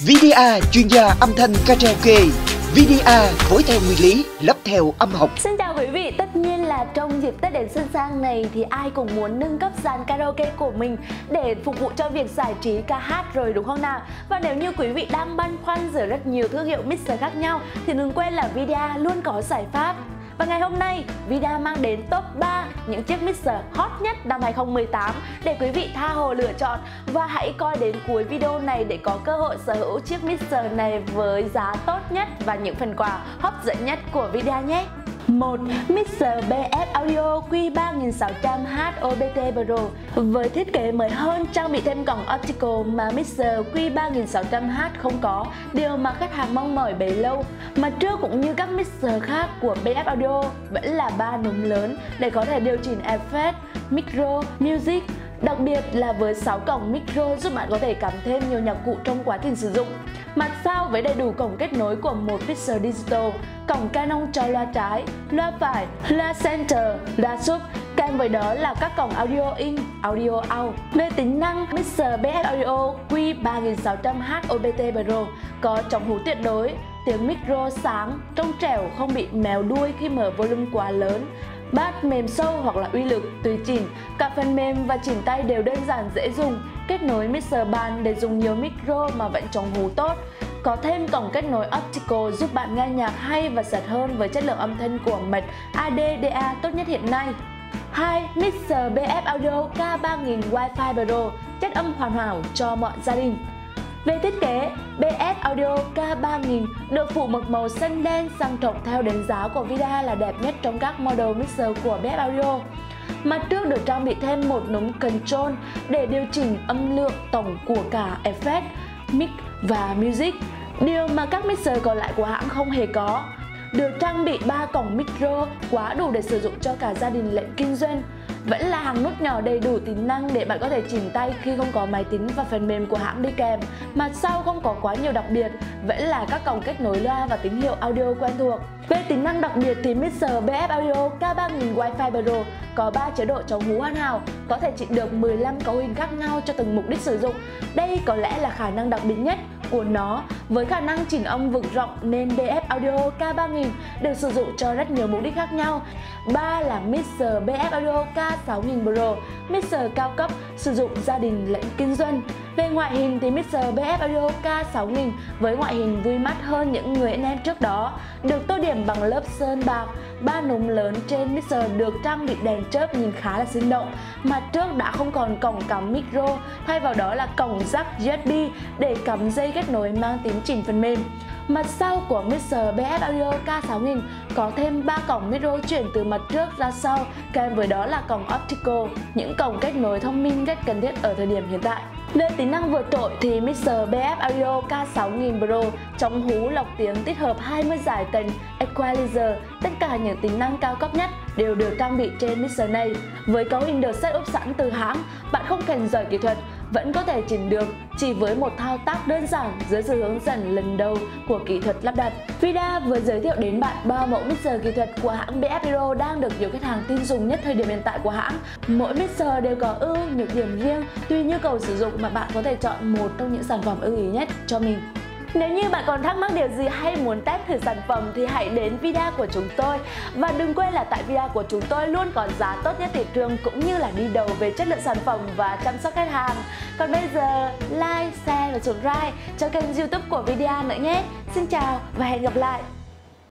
VDA chuyên gia âm thanh karaoke, VDA phối theo nguyên lý, lắp theo âm học. Xin chào quý vị, tất nhiên là trong dịp Tết đến xuân sang này thì ai cũng muốn nâng cấp dàn karaoke của mình để phục vụ cho việc giải trí ca hát rồi, đúng không nào? Và nếu như quý vị đang băn khoăn giữa rất nhiều thương hiệu mixer khác nhau thì đừng quên là VDA luôn có giải pháp. Và ngày hôm nay, Vidia mang đến top 3 những chiếc mixer hot nhất năm 2018 để quý vị tha hồ lựa chọn. Và hãy coi đến cuối video này để có cơ hội sở hữu chiếc mixer này với giá tốt nhất và những phần quà hấp dẫn nhất của Vidia nhé. 1. Mixer BF Audio Q3600H OPT Pro. Với thiết kế mới hơn, trang bị thêm cổng optical mà Mixer Q3600H không có, điều mà khách hàng mong mỏi bấy lâu. Mặt trước cũng như các mixer khác của BF Audio vẫn là 3 núm lớn để có thể điều chỉnh effect, micro, music. Đặc biệt là với 6 cổng micro giúp bạn có thể cắm thêm nhiều nhạc cụ trong quá trình sử dụng. Mặt sau với đầy đủ cổng kết nối của một mixer digital, cổng Canon cho loa trái, loa phải, loa center, loa sub, kèm với đó là các cổng audio in, audio out. Về tính năng, mixer BF Audio Q3600H OPT Pro có chống hú tuyệt đối, tiếng micro sáng, trong trẻo, không bị méo đuôi khi mở volume quá lớn. Bass mềm sâu hoặc là uy lực tùy chỉnh, cả phần mềm và chỉnh tay đều đơn giản dễ dùng. Kết nối mixer bàn để dùng nhiều micro mà vẫn chống hú tốt. Có thêm cổng kết nối optical giúp bạn nghe nhạc hay và sạch hơn với chất lượng âm thanh của mạch ADDA tốt nhất hiện nay. 2. Mixer BF Audio K3000 Wi-Fi Pro, chất âm hoàn hảo cho mọi gia đình. Về thiết kế, BF Audio K3000 được phủ mực màu xanh đen sang trọng theo đánh giá của Vidia là đẹp nhất trong các model mixer của BF Audio. Mặt trước được trang bị thêm một núm control để điều chỉnh âm lượng tổng của cả effect, mic và music, điều mà các mixer còn lại của hãng không hề có. Được trang bị 3 cổng micro quá đủ để sử dụng cho cả gia đình lẫn kinh doanh. Vẫn là hàng nút nhỏ đầy đủ tính năng để bạn có thể chỉnh tay khi không có máy tính và phần mềm của hãng đi kèm. Mặt sau không có quá nhiều đặc biệt, vẫn là các cổng kết nối loa và tín hiệu audio quen thuộc. Về tính năng đặc biệt thì mixer BF Audio K3000 Wi-Fi Pro có 3 chế độ chống hú hoàn hảo, có thể chỉnh được 15 cấu hình khác nhau cho từng mục đích sử dụng. Đây có lẽ là khả năng đặc biệt nhất của nó, với khả năng chỉnh âm vực rộng nên BF Audio K3000 được sử dụng cho rất nhiều mục đích khác nhau. 3 là mixer BF Audio K6000 Pro, mixer cao cấp sử dụng gia đình lẫn kinh doanh. Về ngoại hình thì mixer BF Audio K6000 với ngoại hình vui mắt hơn những người anh em trước đó, được tô điểm bằng lớp sơn bạc. 3 núm lớn trên mixer được trang bị đèn chớp nhìn khá là sinh động. Mặt trước đã không còn cổng cắm micro, thay vào đó là cổng jack USB để cắm dây kết nối mang tính chỉnh phần mềm. Mặt sau của mixer BF Audio K6000 có thêm 3 cổng micro chuyển từ mặt trước ra sau, kèm với đó là cổng optical, những cổng kết nối thông minh rất cần thiết ở thời điểm hiện tại. Về tính năng vượt trội thì mixer BF Audio K6000 Pro chống hú lọc tiếng tích hợp 20 giải tần equalizer, tất cả những tính năng cao cấp nhất đều được trang bị trên mixer này. Với cấu hình được setup sẵn từ hãng, bạn không cần giỏi kỹ thuật, vẫn có thể chỉnh được chỉ với một thao tác đơn giản dưới sự hướng dẫn lần đầu của kỹ thuật lắp đặt. Vidia vừa giới thiệu đến bạn 3 mẫu mixer kỹ thuật của hãng BF Audio đang được nhiều khách hàng tin dùng nhất thời điểm hiện tại của hãng. Mỗi mixer đều có ưu nhược điểm riêng, tùy nhu cầu sử dụng mà bạn có thể chọn một trong những sản phẩm ưng ý nhất cho mình. Nếu như bạn còn thắc mắc điều gì hay muốn test thử sản phẩm thì hãy đến Vidia của chúng tôi. Và đừng quên là tại Vidia của chúng tôi luôn có giá tốt nhất thị trường cũng như là đi đầu về chất lượng sản phẩm và chăm sóc khách hàng. Còn bây giờ, like, share và subscribe cho kênh YouTube của Vidia nữa nhé. Xin chào và hẹn gặp lại!